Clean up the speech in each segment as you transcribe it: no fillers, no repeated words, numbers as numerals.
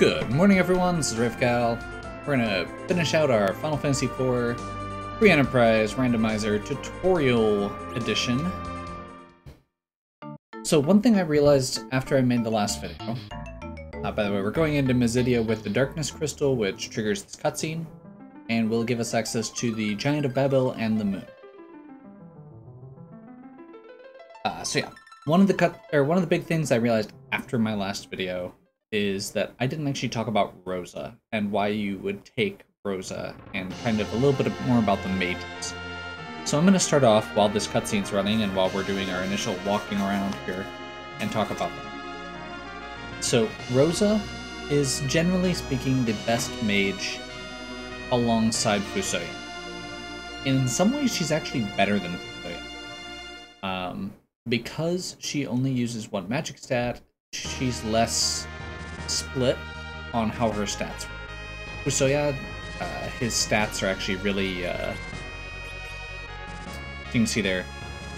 Good morning, everyone. This is RaefGall. We're gonna finish out our Final Fantasy IV Free Enterprise Randomizer Tutorial Edition. So one thing I realized after I made the last video, by the way, we're going into Mazidia with the Darkness Crystal, which triggers this cutscene, and will give us access to the Giant of Babel and the Moon. One of the big things I realized after my last video is that I didn't actually talk about Rosa and why you would take Rosa and kind of a little bit more about the mages. So I'm going to start off while this cutscene's running and while we're doing our initial walking around here and talk about that. So Rosa is generally speaking the best mage alongside Fusoya. In some ways she's actually better than Fusoya. Because she only uses one magic stat, she's less split on how her stats work. Fusoya, his stats are actually really, you can see there,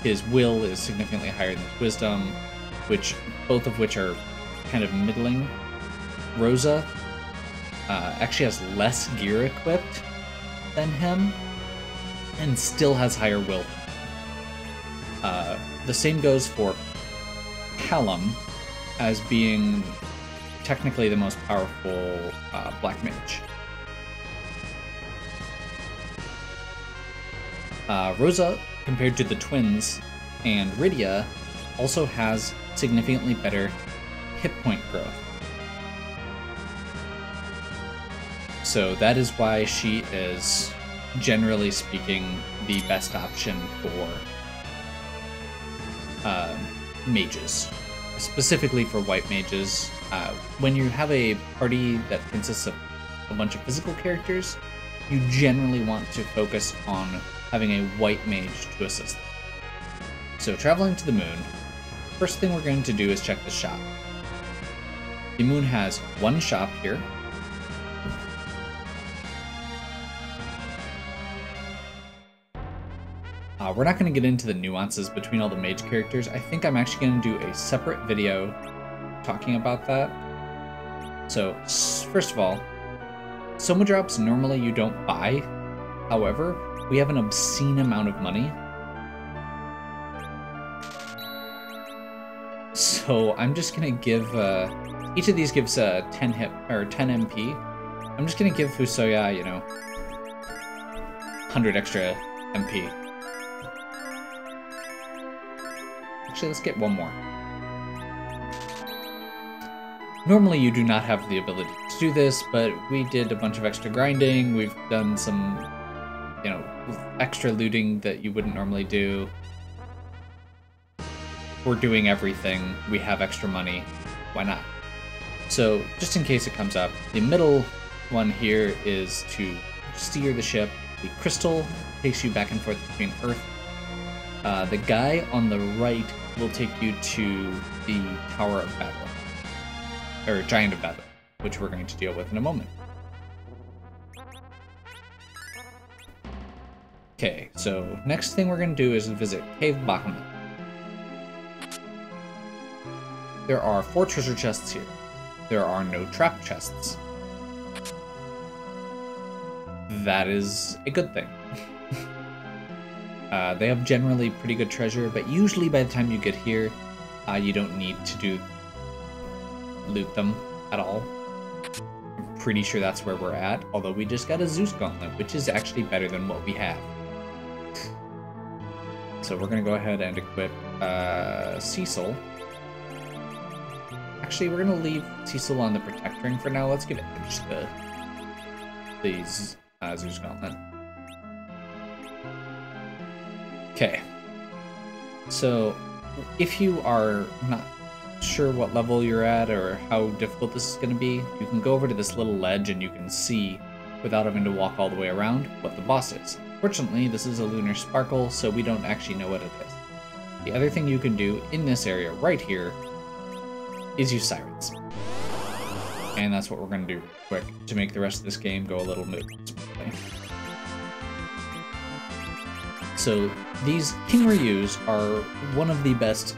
his will is significantly higher than his wisdom, which, both of which are kind of middling. Rosa actually has less gear equipped than him, and still has higher will. The same goes for Callum, as being technically the most powerful black mage. Rosa, compared to the twins and Rydia, also has significantly better hit point growth. So that is why she is, generally speaking, the best option for mages. Specifically for white mages, when you have a party that consists of a bunch of physical characters, you generally want to focus on having a white mage to assist them. So traveling to the moon, first thing we're going to do is check the shop. The moon has one shop here. We're not going to get into the nuances between all the mage characters. I think I'm actually going to do a separate video talking about that. So, first of all, Soma Drops normally you don't buy. However, we have an obscene amount of money. So, I'm just going to give... each of these gives 10 hit, or 10 MP. I'm just going to give Fusoya, you know, 100 extra MP. Actually, let's get one more. Normally you do not have the ability to do this, but we did a bunch of extra grinding, we've done some, you know, extra looting that you wouldn't normally do. We're doing everything, we have extra money, why not? So, just in case it comes up, the middle one here is to steer the ship. The crystal takes you back and forth between Earth. The guy on the right will take you to the Tower of Babel, or Giant of Babel, which we're going to deal with in a moment. Okay, so next thing we're going to do is visit Cave Bachman. There are 4 treasure chests here. There are no trap chests. That is a good thing. They have generally pretty good treasure, but usually by the time you get here, you don't need to loot them at all. I'm pretty sure that's where we're at, although we just got a Zeus Gauntlet, which is actually better than what we have. So we're going to go ahead and equip Cecil. Actually, we're going to leave Cecil on the Protect Ring for now. Let's get Edge the Zeus Gauntlet. Okay, so if you are not sure what level you're at or how difficult this is going to be, you can go over to this little ledge and you can see, without having to walk all the way around, what the boss is. Fortunately, this is a Lunar Sparkle, so we don't actually know what it is. The other thing you can do in this area right here is use Sirens. And that's what we're going to do real quick to make the rest of this game go a little movement smoothly. So these Kingryus are one of the best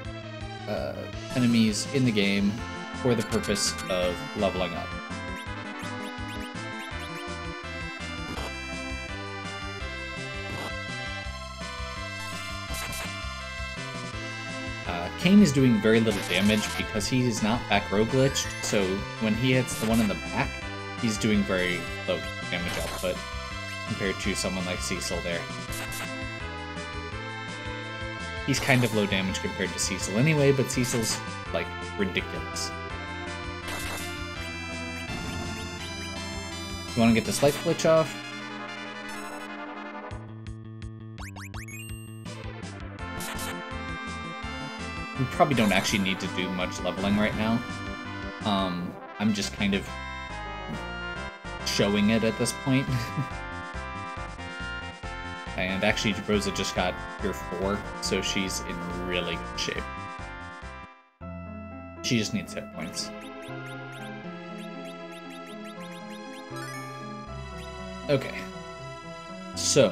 enemies in the game for the purpose of leveling up. Cain is doing very little damage because he is not back row glitched, so when he hits the one in the back, he's doing very low damage output compared to someone like Cecil there. He's kind of low damage compared to Cecil anyway, but Cecil's, like, ridiculous. You want to get this light glitch off? We probably don't actually need to do much leveling right now. I'm just kind of showing it at this point. And actually, Rosa just got tier 4, so she's in really good shape. She just needs hit points. Okay. So,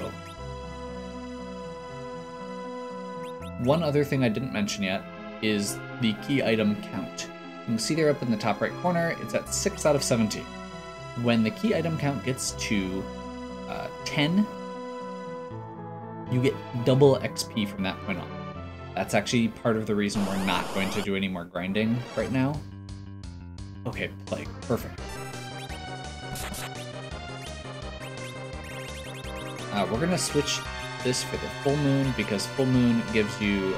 one other thing I didn't mention yet is the key item count. You can see there up in the top right corner, it's at 6 out of 17. When the key item count gets to 10, you get double XP from that point on. That's actually part of the reason we're not going to do any more grinding right now. Okay, Plague, perfect. We're gonna switch this for the full moon, because full moon gives you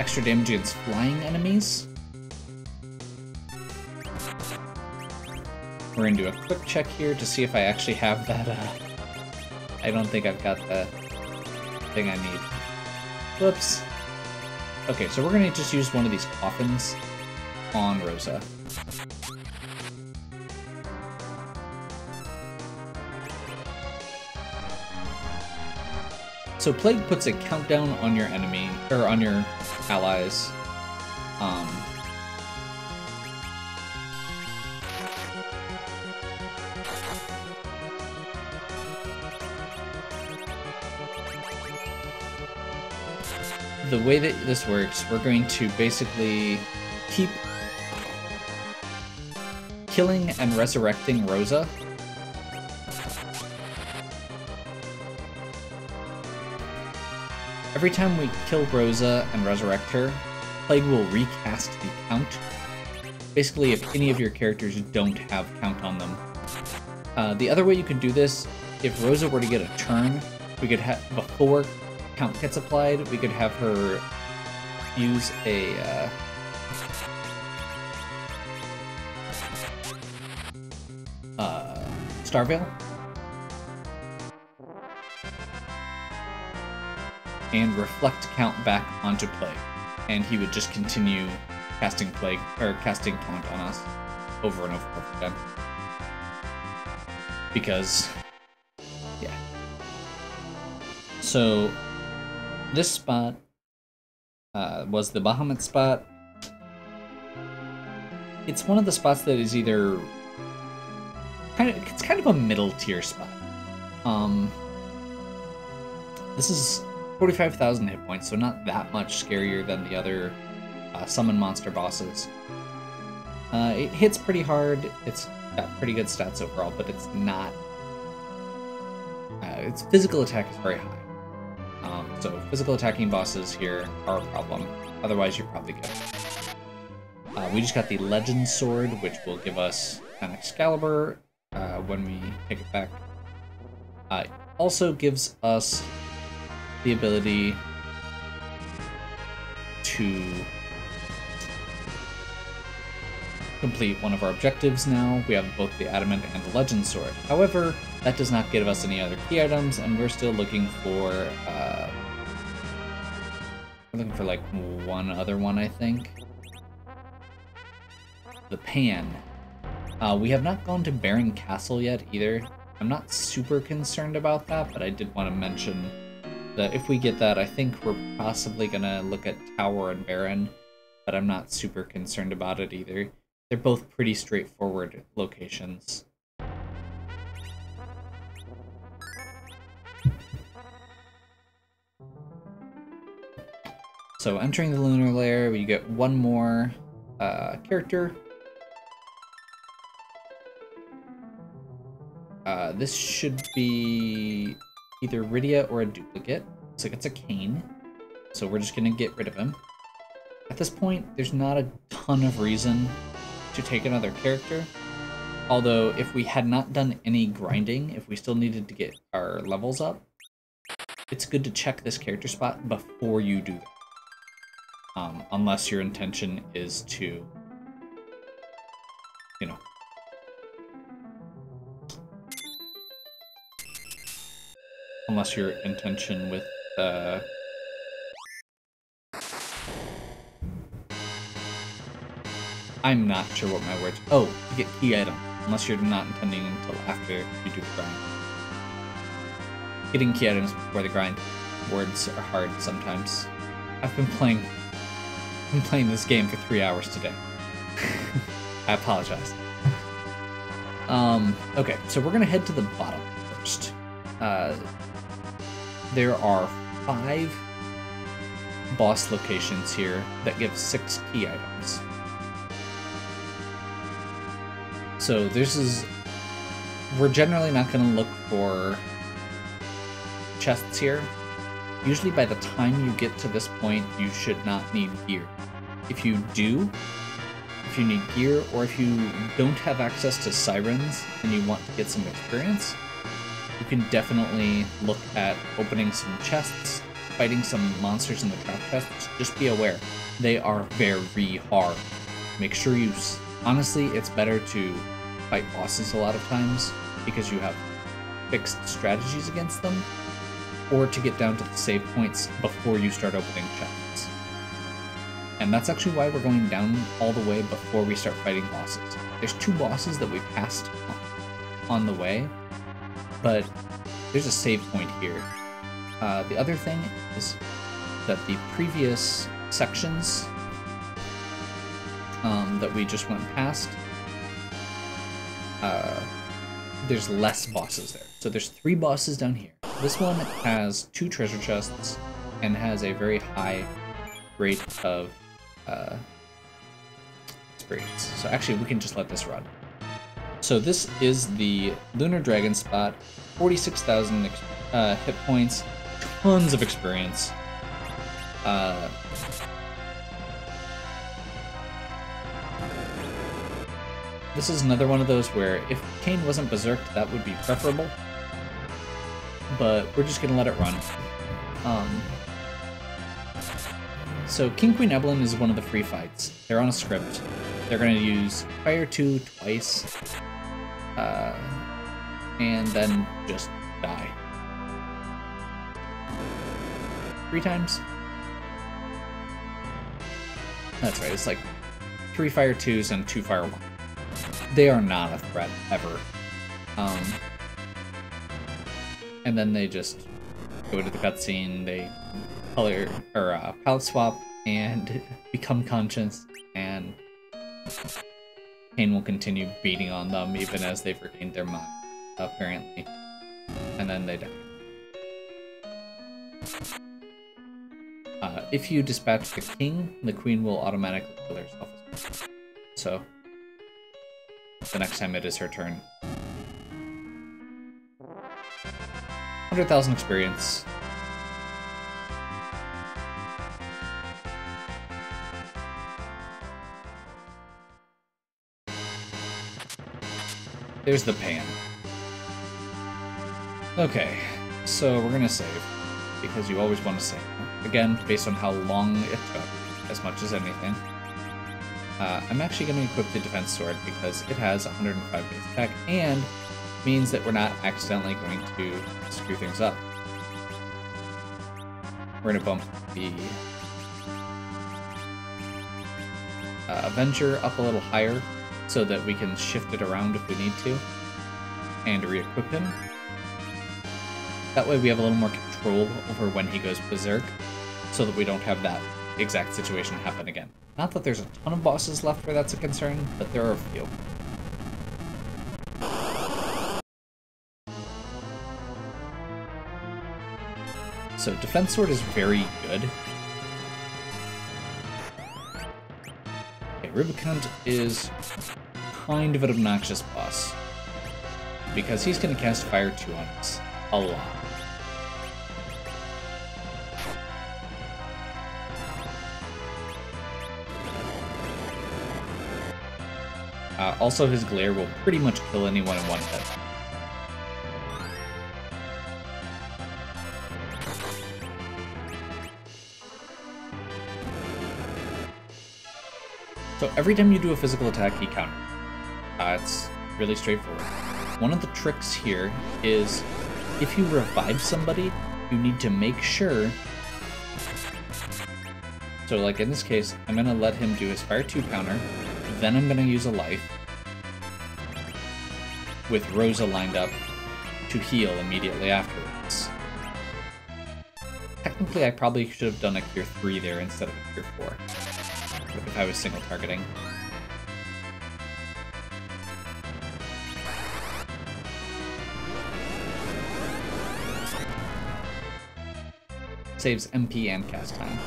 extra damage against flying enemies. We're gonna do a quick check here to see if I actually have that. I don't think I've got that thing I need. Whoops. Okay, so we're gonna just use one of these coffins on Rosa. So Plague puts a countdown on your enemy, or on your allies. The way that this works, we're going to basically keep killing and resurrecting Rosa. Every time we kill Rosa and resurrect her, Plague will recast the count. Basically, if any of your characters don't have count on them. The other way you could do this, if Rosa were to get a turn, we could have, before count gets applied, we could have her use a... Starveil? And reflect count back onto Plague, and he would just continue casting Plague or casting count on us over and over again. Because, yeah. So this spot was the Bahamut spot. It's one of the spots that is either kind of a middle tier spot. This is 45,000 hit points, so not that much scarier than the other summon monster bosses. It hits pretty hard, it's got pretty good stats overall, but it's not... its physical attack is very high. So physical attacking bosses here are a problem, otherwise you're probably good. We just got the Legend Sword, which will give us an Excalibur when we take it back. It also gives us the ability to complete one of our objectives now. We have both the Adamant and the Legend Sword. However, that does not give us any other key items, and we're still looking for... we're looking for, like, one other one, I think. The Pan. We have not gone to Baron Castle yet, either. I'm not super concerned about that, but I did want to mention that if we get that, I think we're possibly gonna look at Tower and Baron, but I'm not super concerned about it either. They're both pretty straightforward locations. So entering the Lunar Lair, we get one more character. This should be either Rydia or a duplicate. So it gets a Cain. So we're just gonna get rid of him. At this point, there's not a ton of reason to take another character. Although, if we had not done any grinding, if we still needed to get our levels up, it's good to check this character spot before you do that. Unless your intention is to, you know. Unless your intention with, I'm not sure what my words. Oh, to get key item. Unless you're not intending until after you do the grind. Getting key items before the grind. Words are hard sometimes. I've been playing this game for 3 hours today. I apologize. Okay, so we're gonna head to the bottom first. There are 5 boss locations here that give 6 key items. So this is, we're generally not going to look for chests here. Usually by the time you get to this point, you should not need gear. If you do, if you need gear, or if you don't have access to Sirens and you want to get some experience, you can definitely look at opening some chests, fighting some monsters in the trap chests. Just be aware, they are very hard. Make sure you, honestly, it's better to fight bosses a lot of times because you have fixed strategies against them, or to get down to the save points before you start opening chests. And that's actually why we're going down all the way before we start fighting bosses. There's 2 bosses that we passed on the way, but there's a save point here. The other thing is that the previous sections that we just went past, there's less bosses there. So there's 3 bosses down here. This one has 2 treasure chests and has a very high rate of experience. So actually we can just let this run. So this is the Lunar Dragon spot, 46,000 hit points, tons of experience. This is another one of those where if Cain wasn't berserked, that would be preferable. But we're just going to let it run. So King Queen Evelyn is one of the free fights. They're on a script. They're going to use Fire 2 twice. And then just die. 3 times? That's right, it's like 3 Fire 2s and 2 Fire 1s. They are not a threat, ever. And then they just go to the cutscene, they color, or palette swap, and become conscious, and Cain will continue beating on them even as they've regained their mind, apparently. And then they die. If you dispatch the king, the queen will automatically kill herself as well. So the next time it is her turn. 100,000 experience. There's the pan. Okay, so we're gonna save, because you always want to save. Again, based on how long it took, as much as anything. I'm actually going to equip the Defense Sword because it has 105 base attack and means that we're not accidentally going to screw things up. We're going to bump the Avenger up a little higher so that we can shift it around if we need to and re-equip him. That way we have a little more control over when he goes berserk so that we don't have that exact situation happen again. Not that there's a ton of bosses left where that's a concern, but there are a few. So Defense Sword is very good. Okay, Rubicund is kind of an obnoxious boss because he's going to cast Fire 2 on us a lot. Also, his glare will pretty much kill anyone in one hit. So every time you do a physical attack, he counters. It's really straightforward. One of the tricks here is if you revive somebody, you need to make sure. So like in this case, I'm going to let him do his Fire 2 counter, then I'm going to use a life with Rosa lined up to heal immediately afterwards. Technically, I probably should have done a Cure 3 there instead of a Cure 4 if I was single targeting. Saves MP and cast time.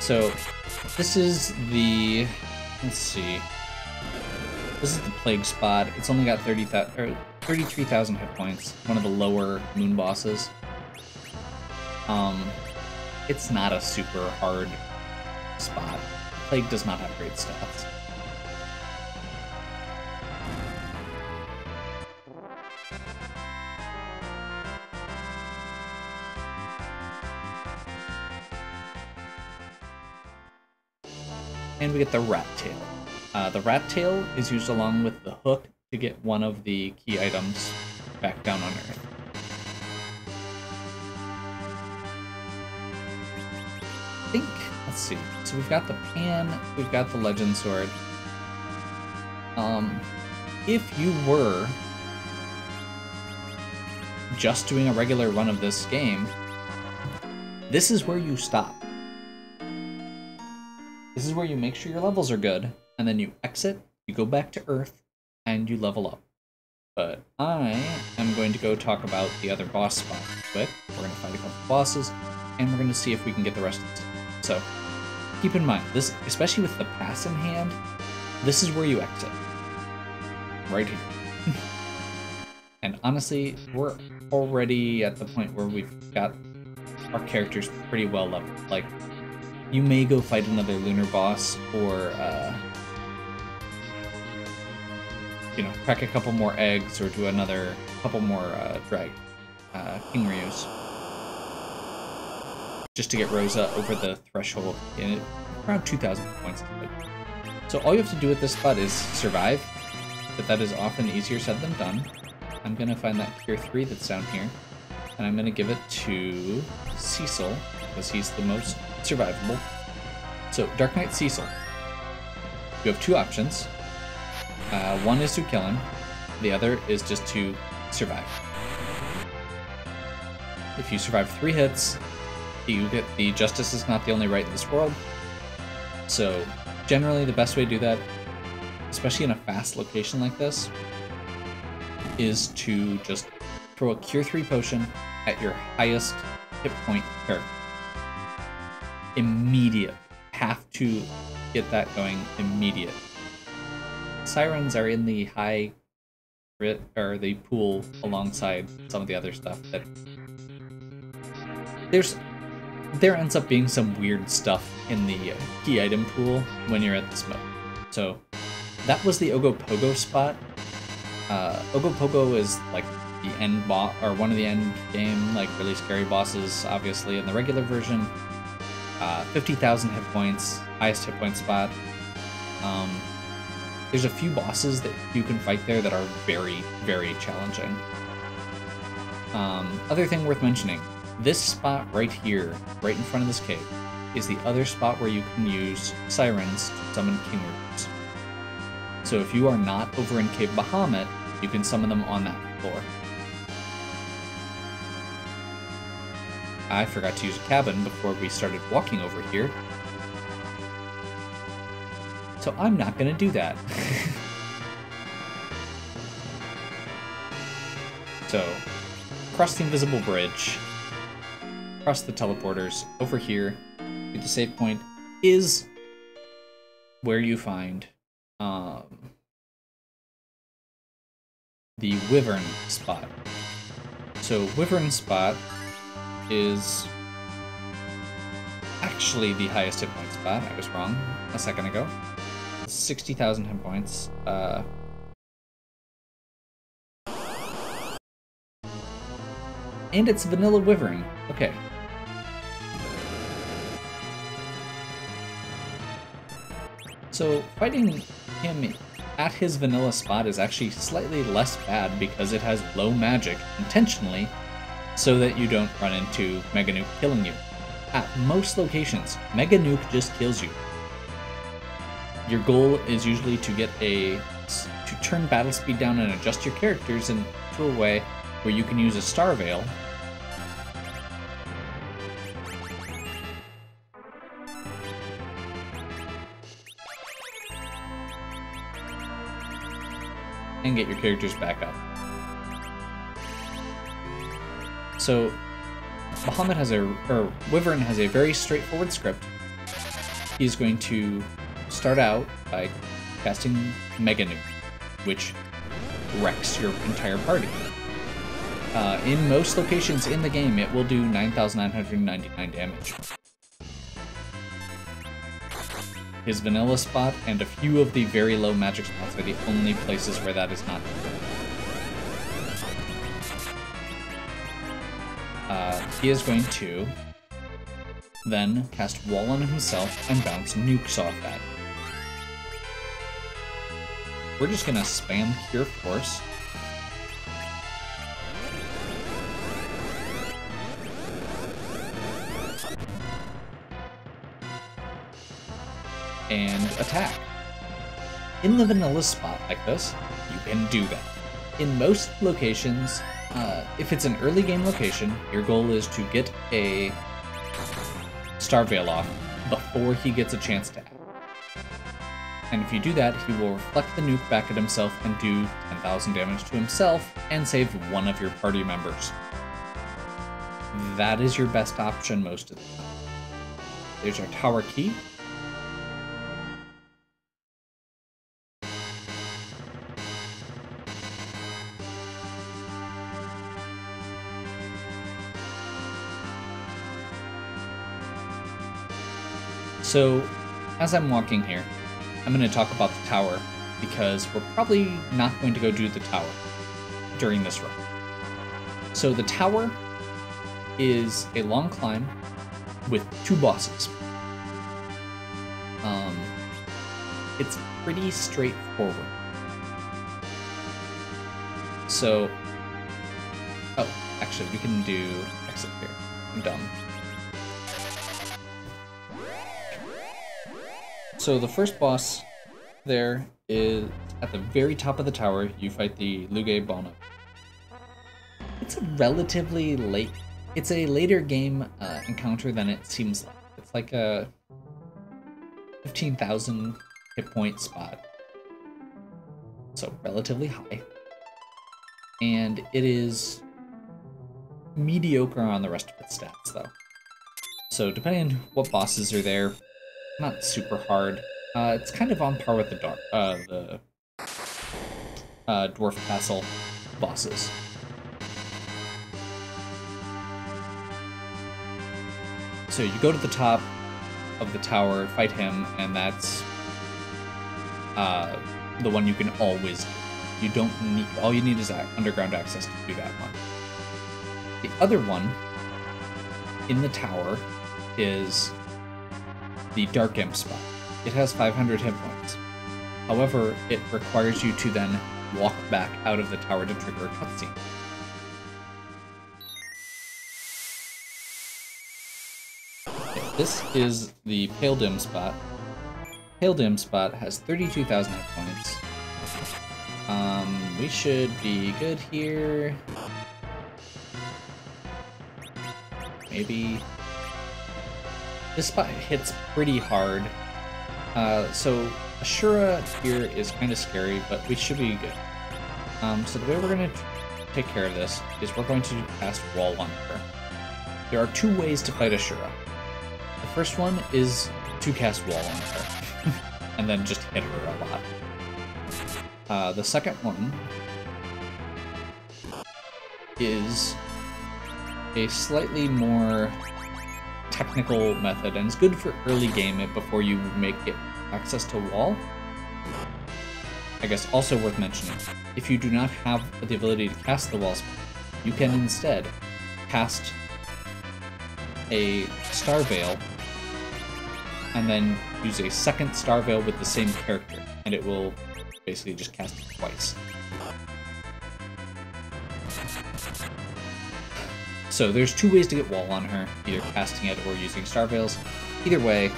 So this is the, let's see, this is the Plague spot. It's only got 33,000 hit points, one of the lower Moon bosses. It's not a super hard spot. Plague does not have great stats. And we get the rat tail. The rat tail is used along with the hook to get one of the key items back down on Earth. I think, let's see. So we've got the pan, we've got the Legend Sword. If you were just doing a regular run of this game, this is where you stop. This is where you make sure your levels are good, and then you exit, you go back to Earth, and you level up. But I am going to go talk about the other boss spot real quick. We're going to fight a couple bosses, and we're going to see if we can get the rest of this. So keep in mind, this, especially with the pass in hand, this is where you exit. Right here. And honestly, we're already at the point where we've got our characters pretty well leveled. Like, you may go fight another lunar boss, or you know, crack a couple more eggs, or do another couple more Kingryus, just to get Rosa over the threshold in around 2,000 points. So all you have to do at this spot is survive, but that is often easier said than done. I'm gonna find that Cure 3 that's down here, and I'm gonna give it to Cecil because he's the most survivable. So Dark Knight Cecil. You have two options. One is to kill him. The other is just to survive. If you survive 3 hits, you get the justice is not the only right in this world. So generally the best way to do that, especially in a fast location like this, is to just throw a Cure 3 potion at your highest hit point character. Immediate. Have to get that going immediate. Sirens are in the high grit or the pool alongside some of the other stuff that there ends up being some weird stuff in the key item pool when you're at this mode. So that was the Ogopogo spot. Ogopogo is like the end boss or one of the end game like really scary bosses, obviously in the regular version. 50,000 hit points, highest hit point spot. There's a few bosses that you can fight there that are very, very challenging. Other thing worth mentioning, this spot right here, right in front of this cave, is the other spot where you can use Sirens to summon Kingryus. So if you are not over in Cave Bachman, you can summon them on that floor. I forgot to use a cabin before we started walking over here. So I'm not going to do that. So, cross the invisible bridge, cross the teleporters, over here, get the save point, is where you find the Wyvern spot. So, Wyvern spot is actually the highest hit points. bad. I was wrong a second ago. 60,000 hit points. And it's vanilla Wyvern. Okay. So fighting him at his vanilla spot is actually slightly less bad because it has low magic intentionally so that you don't run into Mega Nuke killing you. At most locations, Mega Nuke just kills you. Your goal is usually to turn battle speed down and adjust your characters into a way where you can use a Starveil and get your characters back up. So Wyvern has a very straightforward script. He's going to start out by casting Mega Nuke, which wrecks your entire party. In most locations in the game, it will do 9,999 damage. His vanilla spot and a few of the very low magic spots are the only places where that is not true. He is going to then cast Wall on himself and bounce nukes off that. We're just gonna spam Cure Force. And attack. In the vanilla spot like this, you can do that. In most locations, if it's an early game location, your goal is to get a Starveil off before he gets a chance to act. And if you do that, he will reflect the nuke back at himself and do 10,000 damage to himself and save one of your party members. That is your best option most of the time. There's your tower key. So, as I'm walking here, I'm going to talk about the tower, because we're probably not going to go do the tower during this run. So the tower is a long climb with two bosses. It's pretty straightforward. So, oh, actually, we can do exit here. I'm dumb. So the first boss there is at the very top of the tower. You fight the Luge Bono. It's a relatively late. It's a later game encounter than it seems like. It's like a 15,000 hit point spot, so relatively high. And it is mediocre on the rest of its stats, though. So depending on what bosses are there. Not super hard. It's kind of on par with the Dwarf Castle bosses. So you go to the top of the tower, fight him, and that's the one you can always do. You don't need. All you need is underground access to do that one. The other one in the tower is the Dark Imp spot. It has 500 hit points. However, it requires you to then walk back out of the tower to trigger a cutscene. Okay, this is the Pale Dim spot. Pale Dim spot has 32,000 hit points. We should be good here. Maybe. This spot hits pretty hard, so Ashura here is kind of scary, but we should be good. So the way we're going to take care of this is we're going to cast Wall on her. There are two ways to fight Ashura. The first one is to cast Wall on her, and then just hit her a lot. The second one is a slightly more technical method, and it's good for early game it before you make it access to wall. I guess also worth mentioning, if you do not have the ability to cast the wall spell, you can instead cast a Starveil and then use a second Starveil with the same character, and it will basically just cast it twice. So there's two ways to get wall on her, either casting it or using Starveils. Either way,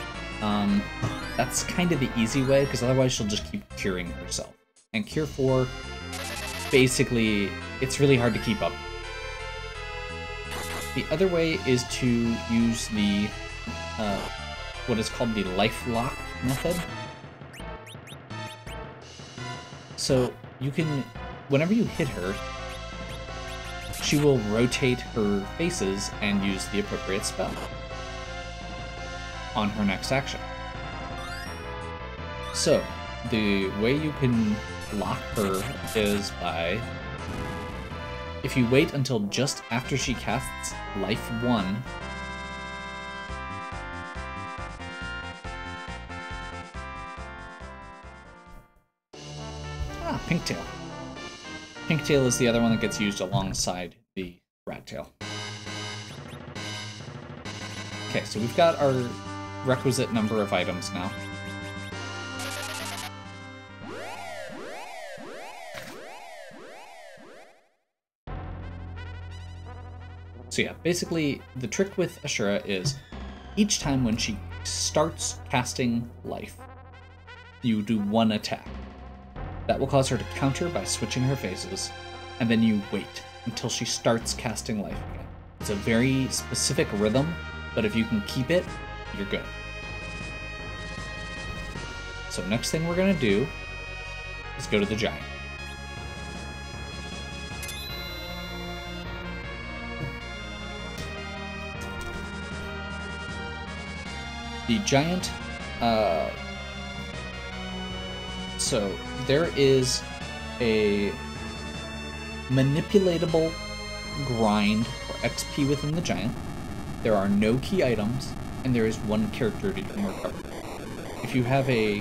that's kind of the easy way, because otherwise she'll just keep curing herself. And Cure 4, basically, it's really hard to keep up. The other way is to use the, what is called the lifelock method. So you can, whenever you hit her, she will rotate her faces and use the appropriate spell on her next action. So, the way you can lock her is by, if you wait until just after she casts Life 1, Pinktail. Pinktail is the other one that gets used alongside the rat tail. Okay, so we've got our requisite number of items now. So yeah, basically the trick with Ashura is each time when she starts casting life, you do one attack. That will cause her to counter by switching her phases, and then you wait until she starts casting life again. It's a very specific rhythm, but if you can keep it, you're good. So next thing we're gonna do is go to the giant. The giant, so there is a manipulatable grind for XP within the giant. There are no key items, and there is one character that you can recover. If you have a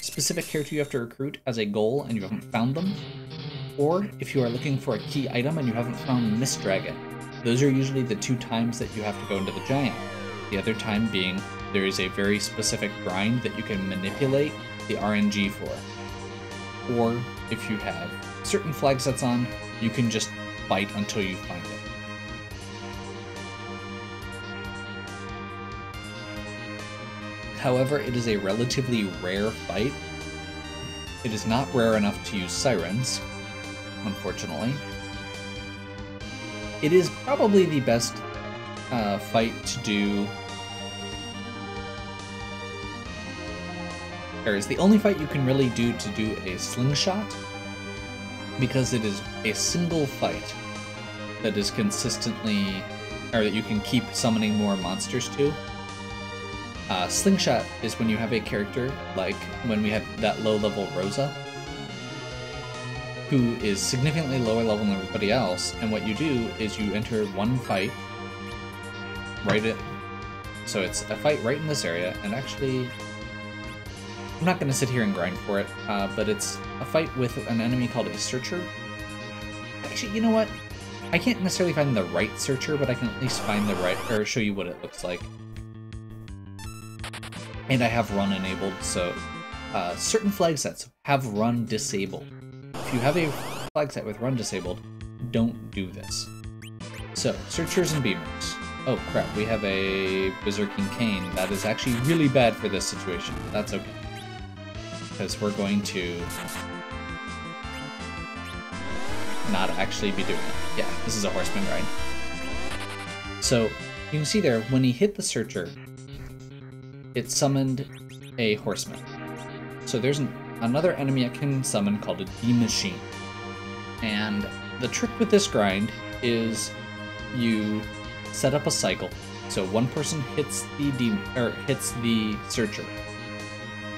specific character you have to recruit as a goal and you haven't found them, or if you are looking for a key item and you haven't found Mist Dragon, those are usually the two times that you have to go into the giant. The other time being there is a very specific grind that you can manipulate the RNG for. Or if you have certain flag sets on, you can just fight until you find it. However, it is a relatively rare fight. It is not rare enough to use Sirens, unfortunately. It is probably the best fight to do. Is the only fight you can really do to do a slingshot, because it is a single fight that is consistently, or that you can keep summoning more monsters to. Slingshot is when you have a character, like when we have that low level Rosa, who is significantly lower level than everybody else, and what you do is you enter one fight right in. So it's a fight right in this area, and actually I'm not going to sit here and grind for it, but it's a fight with an enemy called a searcher. Actually, you know what? I can't necessarily find the right searcher, but I can at least find the right, or show you what it looks like. And I have run enabled, so certain flag sets have run disabled. If you have a flag set with run disabled, don't do this. So, searchers and beamers. Oh crap, we have a berserking Cain. That is actually really bad for this situation, but that's okay. Because we're going to not actually be doing it. Yeah, this is a horseman ride. So you can see there, when he hit the searcher, it summoned a horseman. So there's another enemy I can summon called a D machine. And the trick with this grind is you set up a cycle. So one person hits the searcher.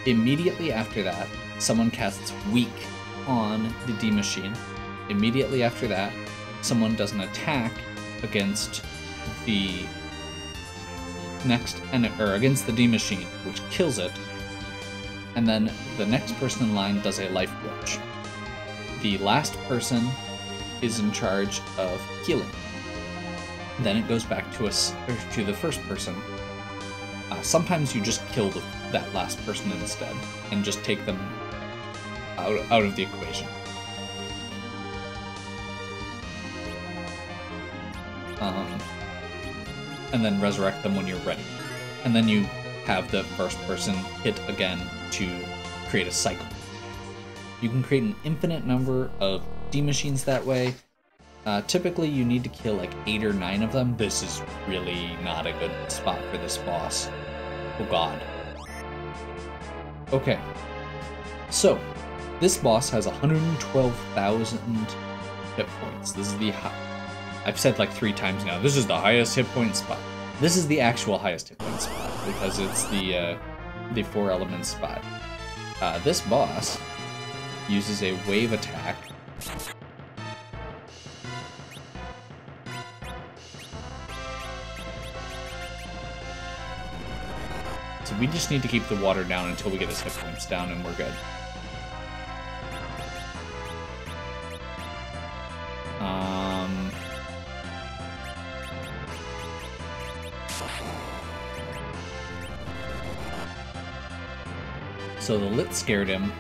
Immediately after that, someone casts Weak on the D machine. Immediately after that, someone does an attack against the next against the D machine, which kills it, and then the next person in line does a life blotch. The last person is in charge of healing. Then it goes back to us, to the first person. Sometimes you just kill that last person instead, and just take them out of the equation. And then resurrect them when you're ready. And then you have the first person hit again to create a cycle. You can create an infinite number of D machines that way. Typically you need to kill like 8 or 9 of them. This is really not a good spot for this boss. Oh god. Okay. So, this boss has 112,000 hit points. This is the I've said like 3 times now, this is the highest hit point spot. This is the actual highest hit point spot, because it's the 4 elements spot. This boss uses a wave attack. So we just need to keep the water down until we get his hit points down and we're good. So the lit scared him,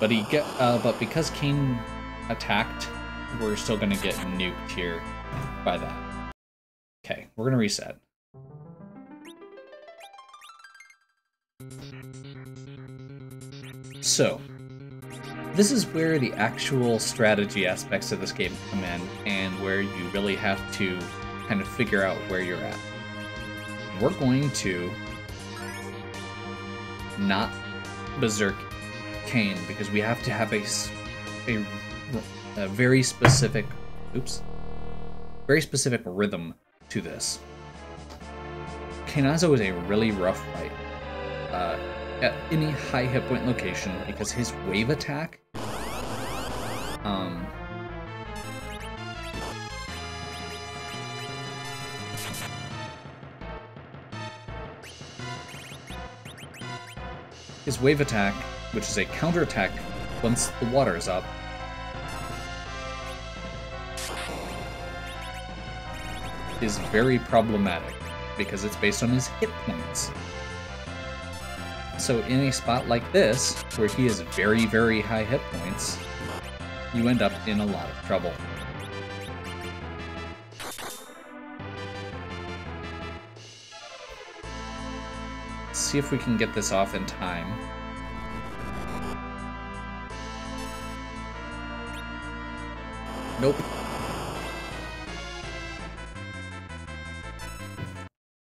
but he but because Cain attacked, we're still gonna get nuked here by that. Okay, we're gonna reset. So this is where the actual strategy aspects of this game come in, and where you really have to kind of figure out where you're at. We're going to not berserk Cain, because we have to have a very specific, very specific rhythm to this. Cainazo is a really rough fight at any high hit point location, because his wave attack which is a counterattack once the water is up, is very problematic because it's based on his hit points. So in a spot like this, where he has very, very high hit points, you end up in a lot of trouble. See if we can get this off in time. Nope.